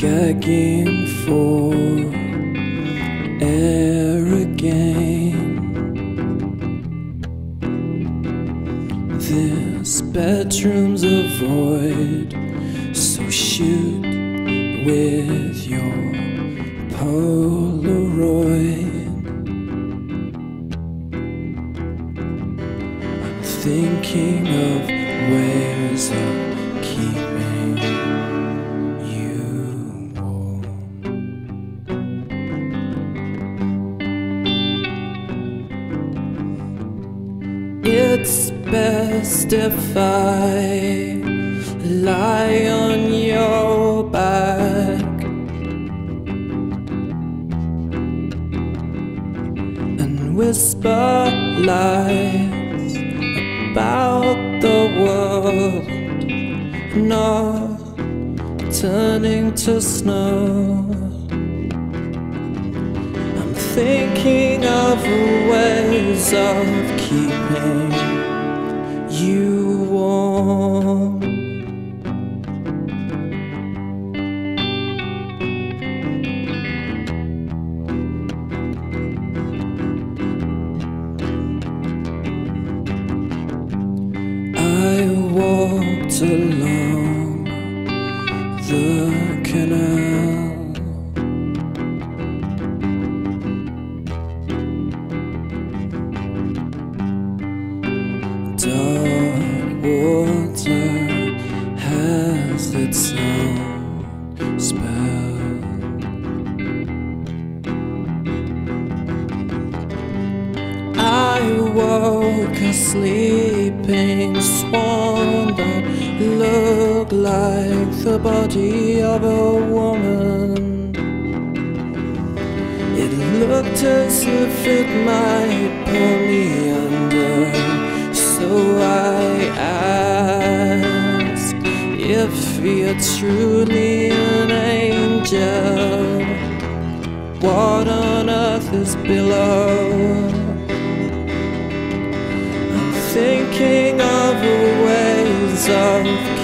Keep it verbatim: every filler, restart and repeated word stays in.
gagging for air again. This bedroom's a void, so shoot with your Polaroid. I'm thinking of ways of keeping you warm. It's best if I lie on your back and whisper lies about the world, not turning to snow. I'm thinking of ways of keeping you warm. Walked along the canal, dark water has its own spell. I woke a sleeping swan that looked like the body of a woman. It looked as if it might pull me under, so I asked if you're truly an angel. What on earth is below? Thinking of ways of